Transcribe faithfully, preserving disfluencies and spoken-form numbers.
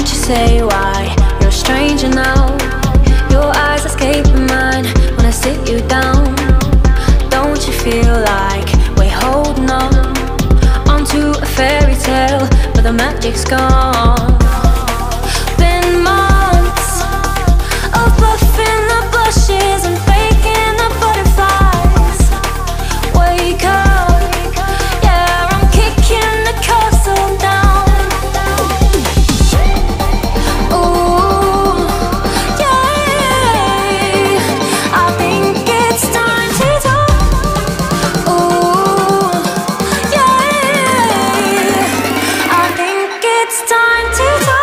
Won't you say why? You're a stranger now. Your eyes escape mine when I sit you down. Don't you feel like we're holding on onto a fairy tale, but the magic's gone? Been months of puffing the blushes and faking the butterflies. Wake up, yeah, I'm kicking the castle down. It's time to talk.